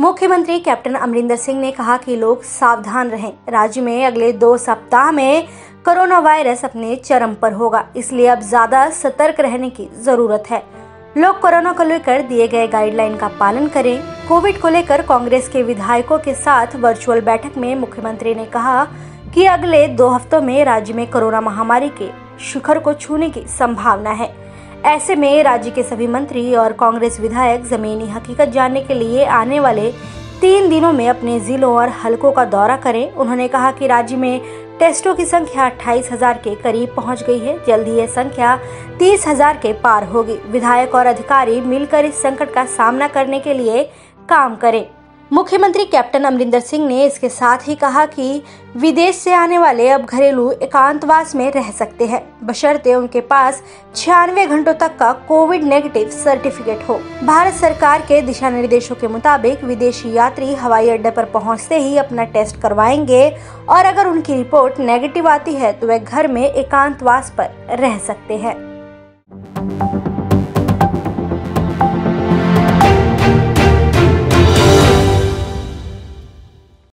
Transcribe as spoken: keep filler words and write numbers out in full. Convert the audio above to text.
मुख्यमंत्री कैप्टन अमरिंदर सिंह ने कहा कि लोग सावधान रहें। राज्य में अगले दो सप्ताह में कोरोना वायरस अपने चरम पर होगा, इसलिए अब ज्यादा सतर्क रहने की जरूरत है। लोग कोरोना को लेकर दिए गए गाइडलाइन का पालन करें। कोविड को लेकर कांग्रेस के विधायकों के साथ वर्चुअल बैठक में मुख्यमंत्री ने कहा कि अगले दो हफ्तों में राज्य में कोरोना महामारी के शिखर को छूने की संभावना है। ऐसे में राज्य के सभी मंत्री और कांग्रेस विधायक जमीनी हकीकत जानने के लिए आने वाले तीन दिनों में अपने जिलों और हलकों का दौरा करें। उन्होंने कहा कि राज्य में टेस्टों की संख्या अट्ठाईस हज़ार के करीब पहुंच गई है, जल्द ही यह संख्या तीस हज़ार के पार होगी। विधायक और अधिकारी मिलकर इस संकट का सामना करने के लिए काम करें। मुख्यमंत्री कैप्टन अमरिंदर सिंह ने इसके साथ ही कहा कि विदेश से आने वाले अब घरेलू एकांतवास में रह सकते हैं, बशर्ते उनके पास छियानवे घंटों तक का कोविड नेगेटिव सर्टिफिकेट हो। भारत सरकार के दिशा निर्देशों के मुताबिक विदेशी यात्री हवाई अड्डे पर पहुंचते ही अपना टेस्ट करवाएंगे और अगर उनकी रिपोर्ट नेगेटिव आती है तो वे घर में एकांतवास पर रह सकते हैं।